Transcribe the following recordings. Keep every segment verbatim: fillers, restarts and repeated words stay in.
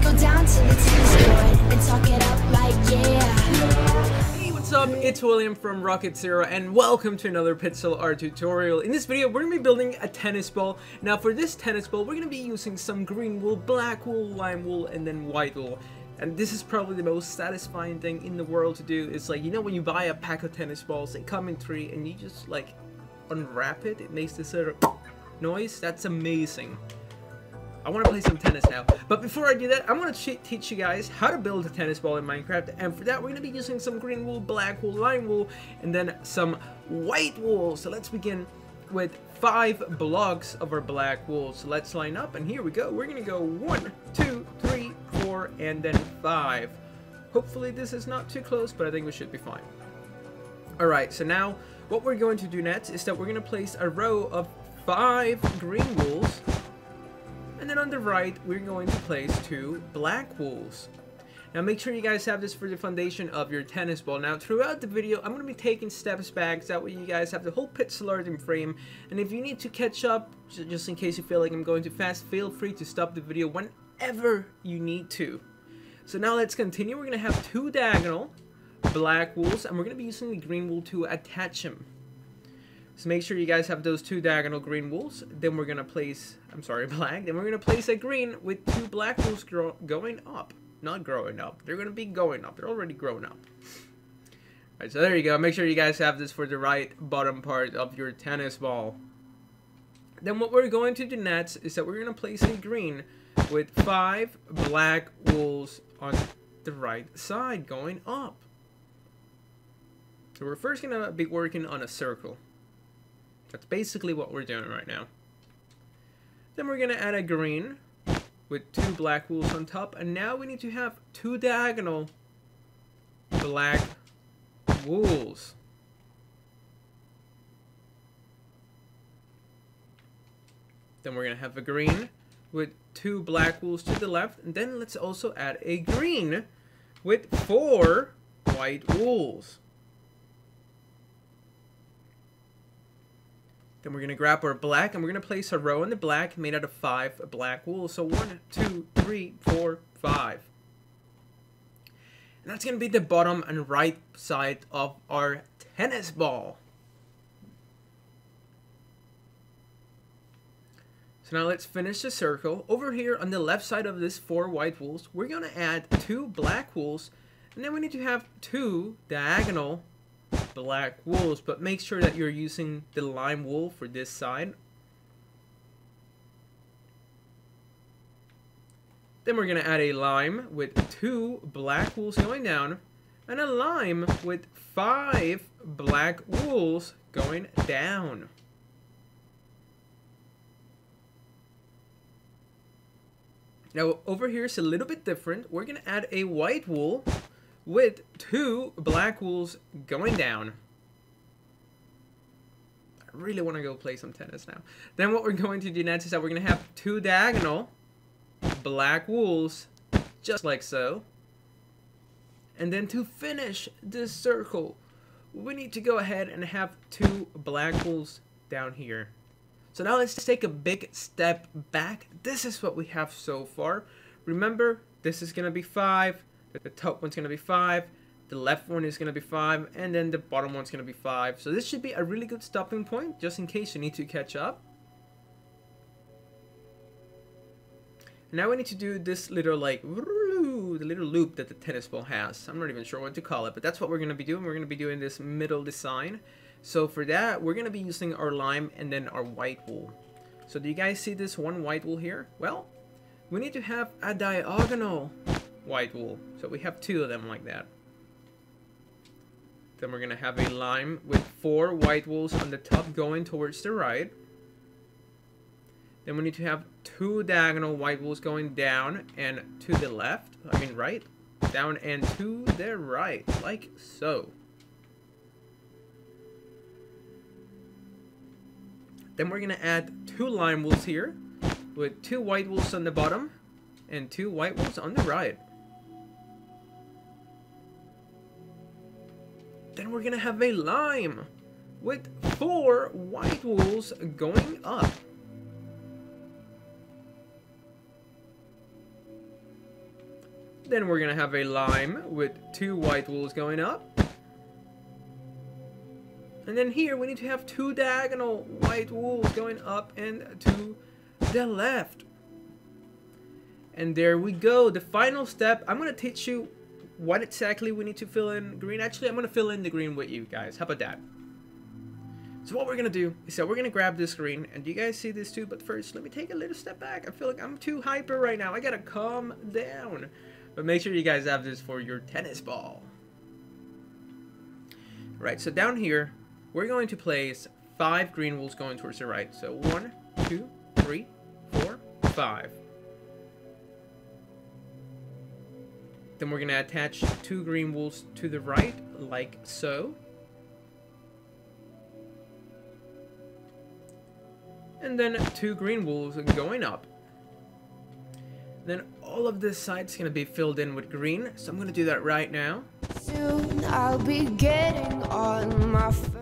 Let's go down to the team store and talk it up like yeah. Hey, what's up? It's William from Rocket Zero and welcome to another pixel art tutorial. In this video, we're going to be building a tennis ball. Now for this tennis ball, we're going to be using some green wool, black wool, lime wool, and then white wool. And this is probably the most satisfying thing in the world to do. It's like, you know, when you buy a pack of tennis balls, they come in three and you just like unwrap it, it makes this sort of noise. That's amazing. I want to play some tennis now, but before I do that, I want to teach you guys how to build a tennis ball in Minecraft, and for that we're going to be using some green wool, black wool, lime wool, and then some white wool. So let's begin with five blocks of our black wool. So let's line up, and here we go. We're going to go one, two, three, four, and then five. Hopefully this is not too close, but I think we should be fine. Alright, so now what we're going to do next is that we're going to place a row of five green wools. And then on the right, we're going to place two black wools. Now make sure you guys have this for the foundation of your tennis ball. Now throughout the video, I'm going to be taking steps back. So that way you guys have the whole pixel art in frame. And if you need to catch up, just in case you feel like I'm going too fast, feel free to stop the video whenever you need to. So now let's continue. We're going to have two diagonal black wools. And we're going to be using the green wool to attach them. So make sure you guys have those two diagonal green wools. Then we're going to place, I'm sorry, black. Then we're going to place a green with two black wools grow, going up. Not growing up. They're going to be going up. They're already grown up. All right, so there you go. Make sure you guys have this for the right bottom part of your tennis ball. Then what we're going to do next is that we're going to place a green with five black wools on the right side going up. So we're first going to be working on a circle. That's basically what we're doing right now. Then we're going to add a green with two black wools on top. And now we need to have two diagonal black wools. Then we're going to have a green with two black wools to the left. And then let's also add a green with four white wools. Then we're going to grab our black, and we're going to place a row in the black made out of five black wool. So one, two, three, four, five. And that's going to be the bottom and right side of our tennis ball. So now let's finish the circle. Over here on the left side of this four white wools, we're going to add two black wools. And then we need to have two diagonal black wools, but make sure that you're using the lime wool for this side. Then we're going to add a lime with two black wools going down and a lime with five black wools going down. Now over here is a little bit different. We're going to add a white wool with two black wools going down. I really want to go play some tennis now. Then what we're going to do next is that we're going to have two diagonal black wools, just like so. And then to finish this circle, we need to go ahead and have two black wools down here. So now let's take a big step back. This is what we have so far. Remember, this is going to be five. The top one's going to be five, the left one is going to be five, and then the bottom one's going to be five. So this should be a really good stopping point, just in case you need to catch up. Now we need to do this little, like, the little loop that the tennis ball has. I'm not even sure what to call it, but that's what we're going to be doing. We're going to be doing this middle design. So for that, we're going to be using our lime and then our white wool. So do you guys see this one white wool here? Well, we need to have a diagonal white wool, so we have two of them like that. Then we're gonna have a lime with four white wools on the top going towards the right. Then we need to have two diagonal white wools going down and to the left, I mean right, down and to the right, like so. Then we're gonna add two lime wools here with two white wools on the bottom and two white wools on the right. Then we're gonna have a lime with four white wools going up. Then we're gonna have a lime with two white wools going up. And then here we need to have two diagonal white wools going up and to the left. And there we go. The final step. I'm gonna teach you what exactly we need to fill in green. Actually, I'm gonna fill in the green with you guys. How about that? So what we're gonna do is that we're gonna grab this green, and you guys see this too, but first let me take a little step back. I feel like I'm too hyper right now. I gotta calm down. But make sure you guys have this for your tennis ball. Right, so down here, we're going to place five green wools going towards the right. So one, two, three, four, five. Then we're gonna attach two green wools to the right, like so. And then two green wools going up. Then all of this side's gonna be filled in with green, so I'm gonna do that right now. Soon I'll be getting on my phone.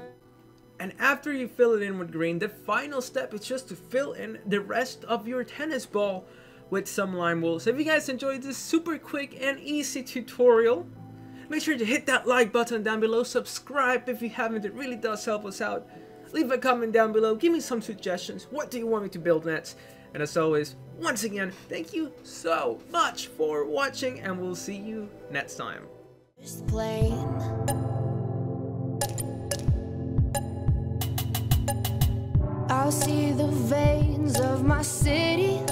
And after you fill it in with green, the final step is just to fill in the rest of your tennis ball with some lime wool. So if you guys enjoyed this super quick and easy tutorial, make sure to hit that like button down below, subscribe if you haven't, it really does help us out. Leave a comment down below, give me some suggestions, what do you want me to build next? And as always, once again, thank you so much for watching, and we'll see you next time. Just I'll see the veins of my city.